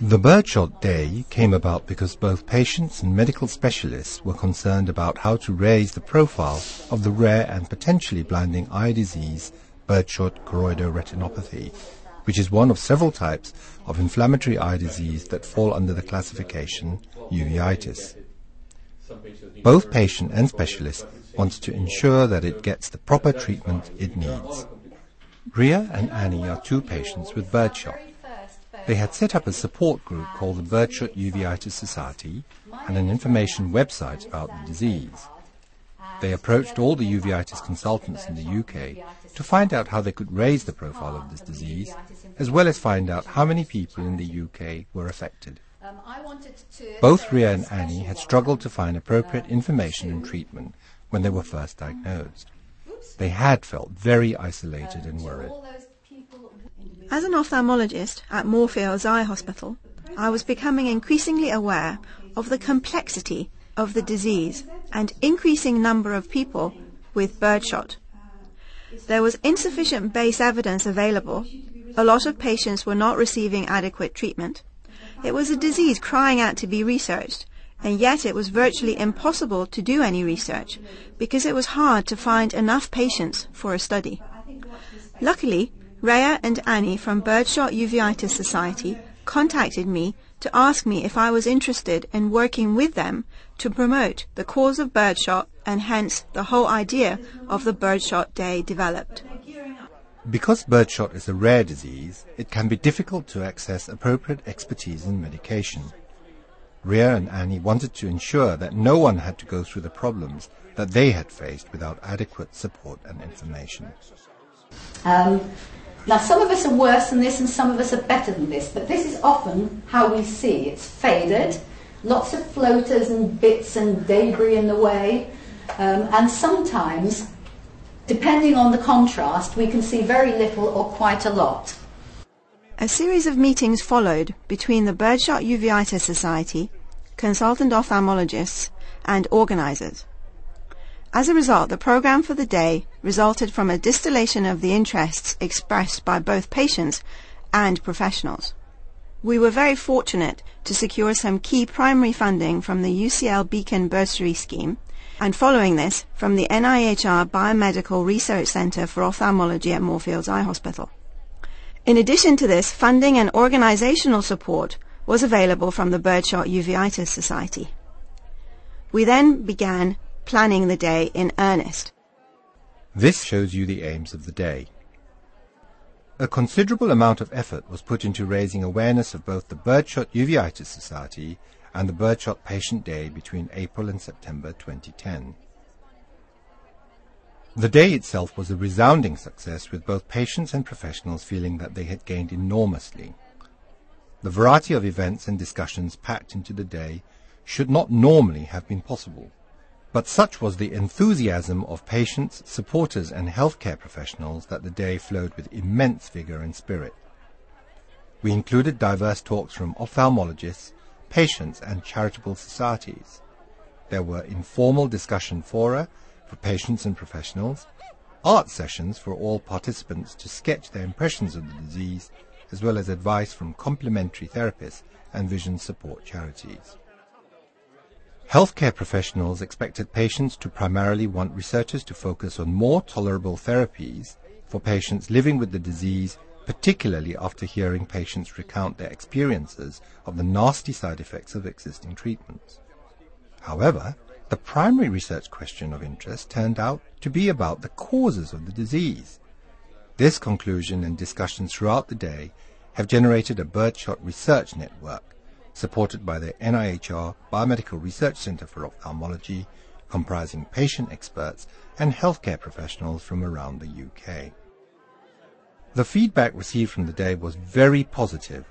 The Birdshot Day came about because both patients and medical specialists were concerned about how to raise the profile of the rare and potentially blinding eye disease, birdshot choroidoretinopathy, which is one of several types of inflammatory eye disease that fall under the classification uveitis. Both patient and specialist wants to ensure that it gets the proper treatment it needs. Ria and Annie are two patients with birdshot. They had set up a support group called the Birdshot Uveitis Society and an information website about the disease. They approached all the uveitis consultants in the UK to find out how they could raise the profile of this disease, as well as find out how many people in the UK were affected. Both Ria and Annie had struggled to find appropriate information and treatment when they were first diagnosed. They had felt very isolated and worried. As an ophthalmologist at Moorfields Eye Hospital, I was becoming increasingly aware of the complexity of the disease and increasing number of people with birdshot. There was insufficient base evidence available. A lot of patients were not receiving adequate treatment. It was a disease crying out to be researched, and yet it was virtually impossible to do any research because it was hard to find enough patients for a study. Luckily, Ria and Annie from Birdshot Uveitis Society contacted me to ask me if I was interested in working with them to promote the cause of birdshot, and hence the whole idea of the Birdshot Day developed. Because birdshot is a rare disease, it can be difficult to access appropriate expertise and medication. Ria and Annie wanted to ensure that no one had to go through the problems that they had faced without adequate support and information. Now, some of us are worse than this and some of us are better than this, but this is often how we see. It's faded, lots of floaters and bits and debris in the way, and sometimes, depending on the contrast, we can see very little or quite a lot. A series of meetings followed between the Birdshot Uveitis Society, consultant ophthalmologists and organisers. As a result, the programme for the day resulted from a distillation of the interests expressed by both patients and professionals. We were very fortunate to secure some key primary funding from the UCL Beacon Bursary Scheme, and following this, from the NIHR Biomedical Research Center for Ophthalmology at Moorfields Eye Hospital. In addition to this, funding and organisational support was available from the Birdshot Uveitis Society. We then began planning the day in earnest. This shows you the aims of the day. A considerable amount of effort was put into raising awareness of both the Birdshot Uveitis Society and the Birdshot Patient Day between April and September 2010. The day itself was a resounding success, with both patients and professionals feeling that they had gained enormously. The variety of events and discussions packed into the day should not normally have been possible. But such was the enthusiasm of patients, supporters and healthcare professionals that the day flowed with immense vigour and spirit. We included diverse talks from ophthalmologists, patients and charitable societies. There were informal discussion fora for patients and professionals, art sessions for all participants to sketch their impressions of the disease, as well as advice from complementary therapists and vision support charities. Healthcare professionals expected patients to primarily want researchers to focus on more tolerable therapies for patients living with the disease, particularly after hearing patients recount their experiences of the nasty side effects of existing treatments. However, the primary research question of interest turned out to be about the causes of the disease. This conclusion and discussions throughout the day have generated a birdshot research network, supported by the NIHR Biomedical Research Center for Ophthalmology, comprising patient experts and healthcare professionals from around the UK. The feedback received from the day was very positive.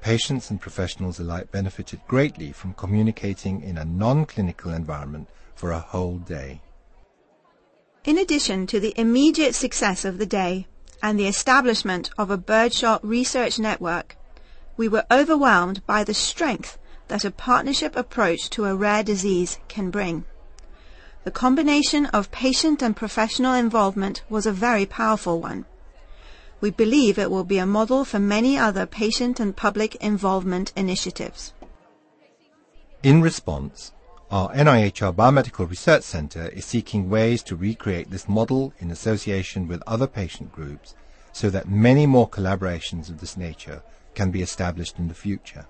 Patients and professionals alike benefited greatly from communicating in a non-clinical environment for a whole day. In addition to the immediate success of the day and the establishment of a birdshot research network, we were overwhelmed by the strength that a partnership approach to a rare disease can bring. The combination of patient and professional involvement was a very powerful one. we believe it will be a model for many other patient and public involvement initiatives. In response, our NIHR Biomedical Research Center is seeking ways to recreate this model in association with other patient groups so that many more collaborations of this nature can be established in the future.